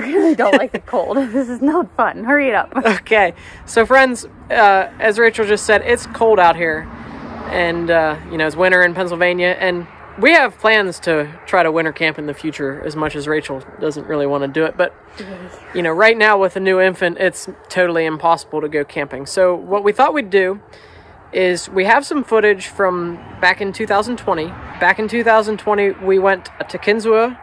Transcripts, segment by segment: I really don't like the cold. This is not fun. Hurry it up. Okay. So friends, as Rachel just said, it's cold out here. And, you know, it's winter in Pennsylvania. And we have plans to try to winter camp in the future, as much as Rachel doesn't really want to do it. But, you know, right now with a new infant, it's totally impossible to go camping. So what we thought we'd do is we have some footage from back in 2020. Back in 2020, we went to Kinzua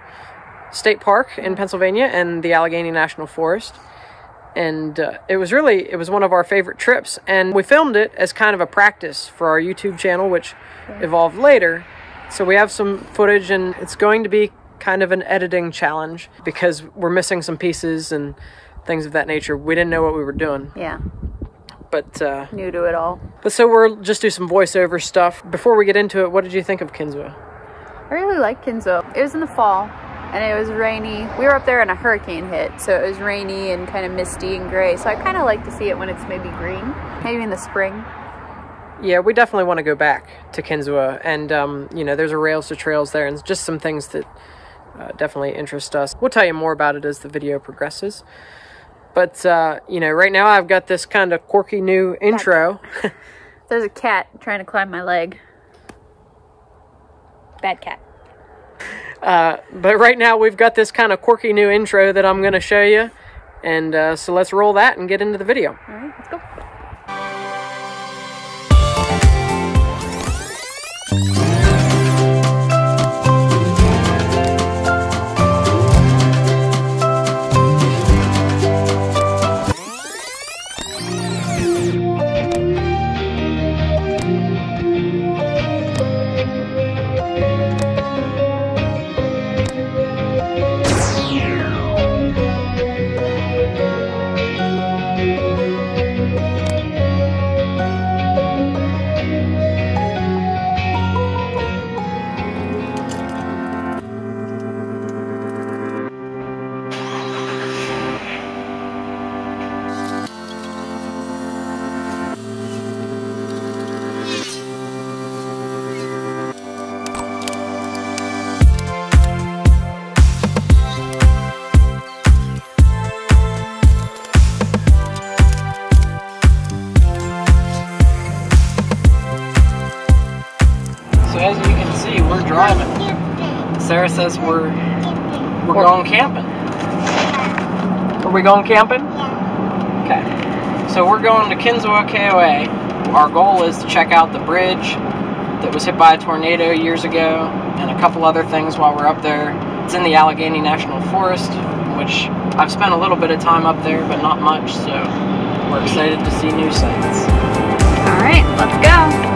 State Park in Pennsylvania and the Allegheny National Forest. And it was one of our favorite trips. And we filmed it as kind of a practice for our YouTube channel, which evolved later. So we have some footage, and it's going to be kind of an editing challenge because we're missing some pieces and things of that nature. We didn't know what we were doing. Yeah. But new to it all. But so we'll just do some voiceover stuff. Before we get into it, what did you think of Kinzua? I really liked Kinzua. It was in the fall, and it was rainy. We were up there and a hurricane hit, so it was rainy and kind of misty and gray. So I kind of like to see it when it's maybe green, maybe in the spring. Yeah, we definitely want to go back to Kinzua, and you know, there's a Rails to Trails there, and just some things that definitely interest us. We'll tell you more about it as the video progresses. But, you know, right now I've got this kind of quirky new intro. There's a cat trying to climb my leg. Bad cat. But right now we've got this kind of quirky new intro that I'm going to show you. And so let's roll that and get into the video. All right, let's go. Says we're going camping. Are we going camping? Yeah. Okay. So we're going to Kinzua KOA. Our goal is to check out the bridge that was hit by a tornado years ago and a couple other things while we're up there. It's in the Allegheny National Forest, which I've spent a little bit of time up there, but not much, so we're excited to see new sights. All right, let's go.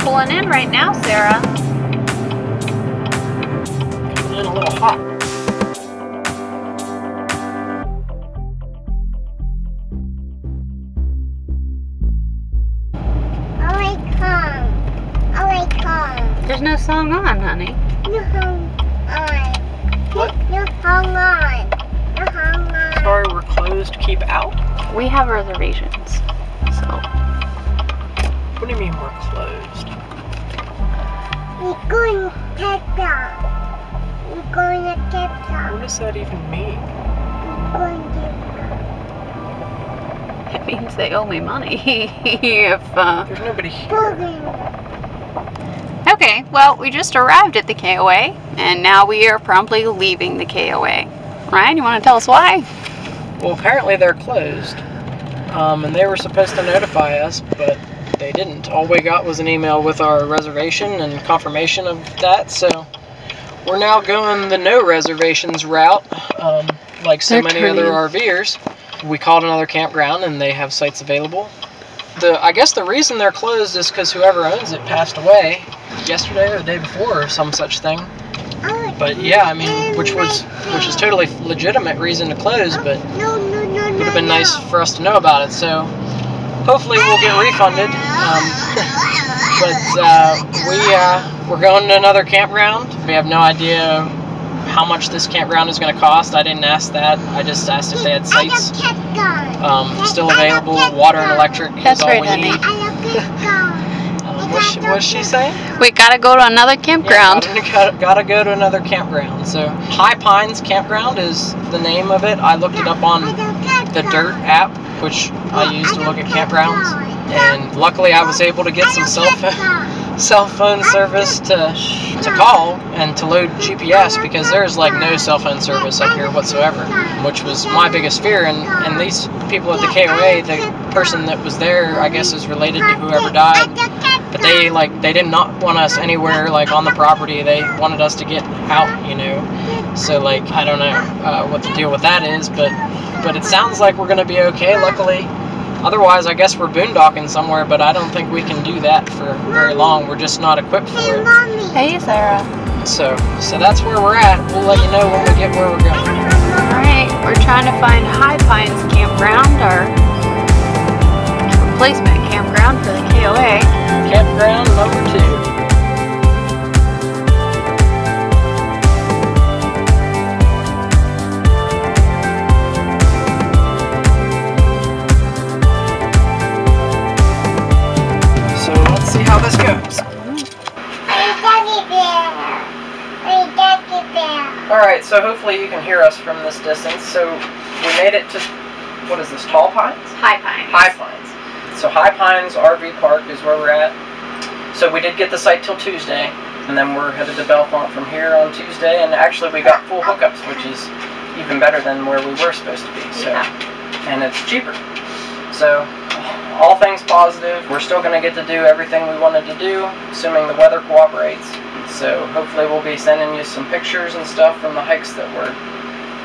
Pulling in right now, Sarah. Coming in a little hot. I like home. There's no song on, honey. No song on. What? No song on. No song on. Sorry, we're closed. Keep out. We have reservations, so. What do you mean we're closed? We're going to Kinzua. We're going to Kinzua. What does that even mean? We're going to Kinzua. It means they owe me money. There's nobody here. Okay, well, we just arrived at the KOA, and now we are promptly leaving the KOA. Ryan, you want to tell us why? Well, apparently they're closed, and they were supposed to notify us, but they didn't. All we got was an email with our reservation and confirmation of that, so we're now going the no reservations route, like so many other RVers. We called another campground and they have sites available. I guess the reason they're closed is because whoever owns it passed away yesterday or the day before or some such thing. But yeah, I mean, which is totally legitimate reason to close, but it would have been nice for us to know about it, so hopefully we'll get refunded, but we're going to another campground. We have no idea how much this campground is going to cost. I didn't ask that. I just asked if they had sites still available. Water and electric is all we need. What's she saying? We gotta go to another campground. Yeah, gotta go to another campground. So High Pines Campground is the name of it. I looked it up on the Dirt app, which I use to look at campgrounds, and luckily I was able to get some cell phone service to call and to load GPS, because there's like no cell phone service up here whatsoever, which was my biggest fear. And these people at the KOA, the person that was there, I guess, is related to whoever died, but they did not want us anywhere like on the property. They wanted us to get out, you know. So like, I don't know what the deal with that is, but it sounds like we're gonna be okay, luckily. Otherwise, I guess we're boondocking somewhere, but I don't think we can do that for very long. We're just not equipped for it. Hey, Sarah. So that's where we're at. We'll let you know when we get where we're going. All right, we're trying to find High Pines Campground, our replacement campground for the KOA. Campground number 2. Alright, so hopefully you can hear us from this distance. So we made it to, what is this, Tall Pines? High Pines. High Pines. So High Pines RV Park is where we're at. So we did get the site till Tuesday, and then we're headed to Bellefonte from here on Tuesday, and actually we got full hookups, which is even better than where we were supposed to be. So, yeah. And it's cheaper. So all things positive, we're still going to get to do everything we wanted to do, assuming the weather cooperates. So hopefully we'll be sending you some pictures and stuff from the hikes that we're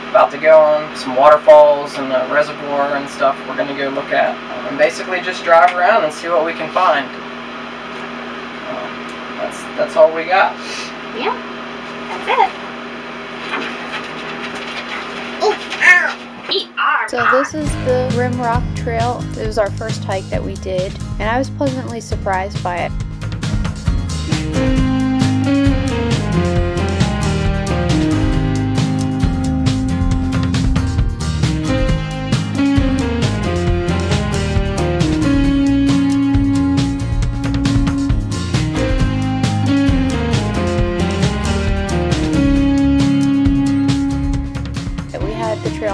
about to go on, some waterfalls and a reservoir and stuff we're going to go look at, and basically just drive around and see what we can find. That's all we got. Yeah, that's it. So this is the Rim Rock Trail. It was our first hike that we did, and I was pleasantly surprised by it.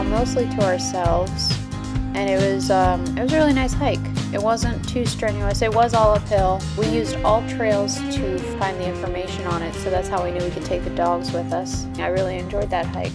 Mostly to ourselves, and it was a really nice hike. It wasn't too strenuous. It was all uphill. We used all trails to find the information on it, so that's how we knew we could take the dogs with us. I really enjoyed that hike.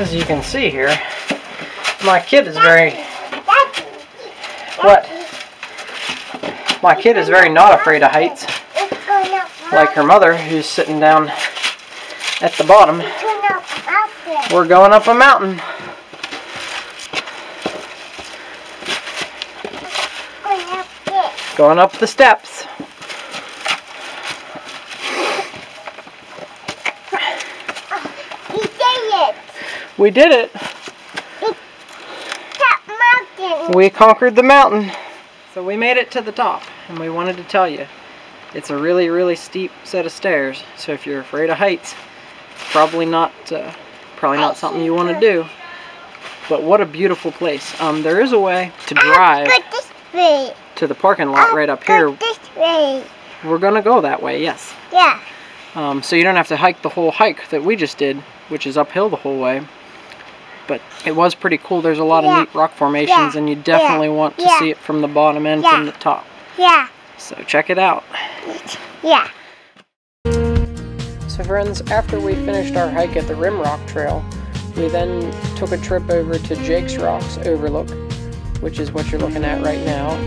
As you can see here, my kid is very, what? My kid is very not afraid of heights, like her mother, who's sitting down at the bottom. We're going up a mountain. Going up the steps. We did it. We conquered the mountain. So we made it to the top, and we wanted to tell you, it's a really, really steep set of stairs. So if you're afraid of heights, probably not something you want to do. But what a beautiful place. There is a way to drive to the parking lot right up here. We're gonna go that way, yes. Yeah. So you don't have to hike the whole hike that we just did, which is uphill the whole way. But it was pretty cool. There's a lot of neat rock formations, and you definitely want to see it from the bottom and from the top. Yeah. So check it out. Yeah. So friends, after we finished our hike at the Rim Rock Trail, we then took a trip over to Jake's Rocks Overlook, which is what you're looking at right now.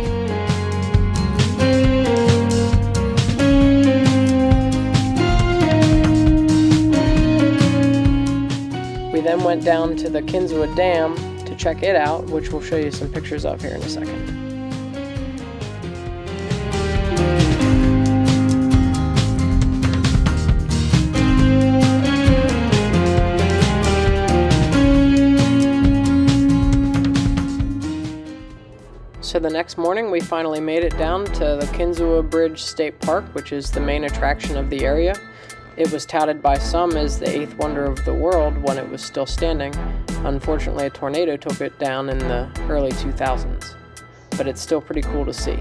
Then went down to the Kinzua Dam to check it out, which we'll show you some pictures of here in a second. So the next morning we finally made it down to the Kinzua Bridge State Park, which is the main attraction of the area. It was touted by some as the eighth wonder of the world when it was still standing. Unfortunately, a tornado took it down in the early 2000s, but it's still pretty cool to see.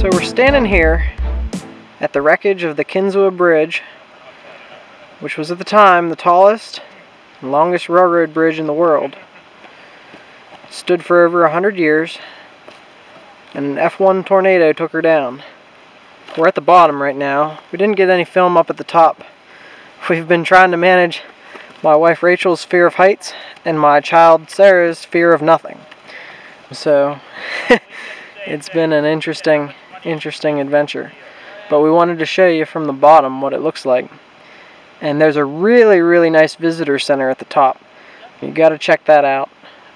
So we're standing here at the wreckage of the Kinzua Bridge, which was at the time the tallest and longest railroad bridge in the world. It stood for over 100 years, and an F1 tornado took her down. We're at the bottom right now. We didn't get any film up at the top. We've been trying to manage my wife Rachel's fear of heights and my child Sarah's fear of nothing. So it's been an interesting adventure. But we wanted to show you from the bottom what it looks like. And there's a really nice visitor center at the top. You got to check that out.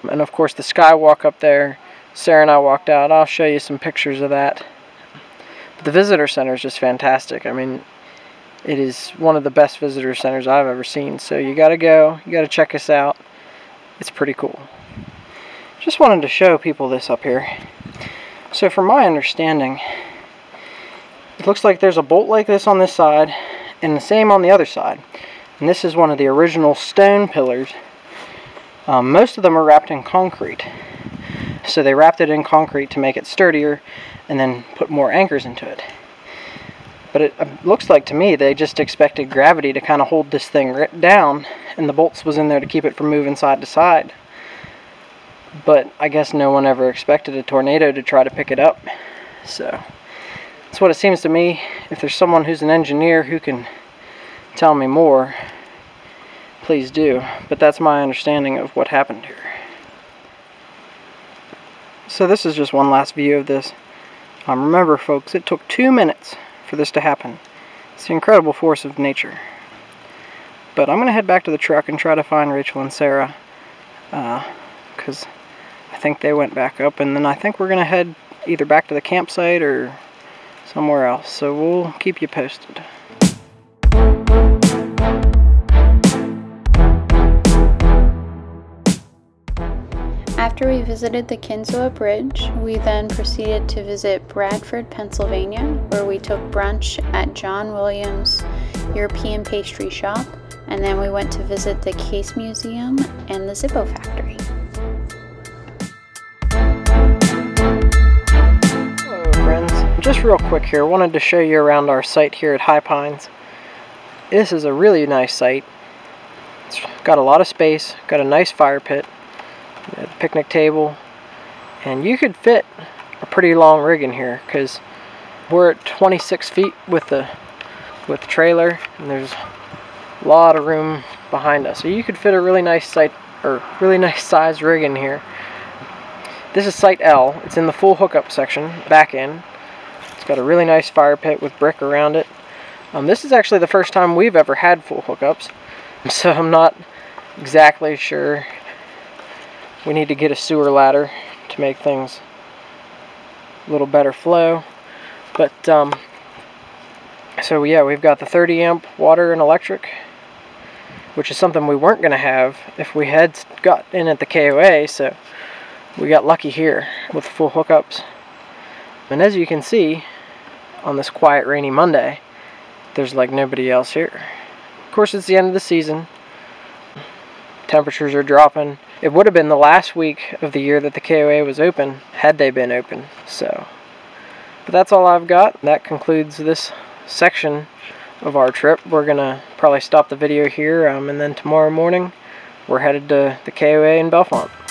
And of course the skywalk up there, Sarah and I walked out. I'll show you some pictures of that. But the visitor center is just fantastic. I mean, it is one of the best visitor centers I've ever seen. So you got to go, you got to check us out. It's pretty cool. Just wanted to show people this up here. So from my understanding, it looks like there's a bolt like this on this side, and the same on the other side. And this is one of the original stone pillars. Most of them are wrapped in concrete. So they wrapped it in concrete to make it sturdier and then put more anchors into it. But it looks like to me they just expected gravity to kind of hold this thing down, and the bolts was in there to keep it from moving side to side. But I guess no one ever expected a tornado to try to pick it up. So that's what it seems to me. If there's someone who's an engineer who can tell me more, please do. But that's my understanding of what happened here. So this is just one last view of this. Remember folks, it took 2 minutes for this to happen. It's the incredible force of nature. But I'm going to head back to the truck and try to find Rachel and Sarah, because I think they went back up, and then I think we're going to head either back to the campsite or somewhere else, so we'll keep you posted. After we visited the Kinzua Bridge, we then proceeded to visit Bradford, Pennsylvania, where we took brunch at John Williams European Pastry Shop, and then we went to visit the Case Museum and the Zippo factory. Just real quick here, wanted to show you around our site here at High Pines. This is a really nice site. It's got a lot of space, got a nice fire pit, a picnic table, and you could fit a pretty long rig in here because we're at 26 feet with the trailer, and there's a lot of room behind us. So you could fit a really nice site, or really nice size rig in here. This is Site L. It's in the full hookup section, back in. It's got a really nice fire pit with brick around it. This is actually the first time we've ever had full hookups, so I'm not exactly sure. We need to get a sewer ladder to make things a little better flow. But so yeah, we've got the 30 amp water and electric, which is something we weren't going to have if we had got in at the KOA, so we got lucky here with full hookups. And as you can see, on this quiet rainy Monday, there's like nobody else here. Of course, it's the end of the season. Temperatures are dropping. It would have been the last week of the year that the KOA was open, had they been open. So, but that's all I've got. That concludes this section of our trip. We're gonna probably stop the video here, and then tomorrow morning, we're headed to the KOA in Bellefonte.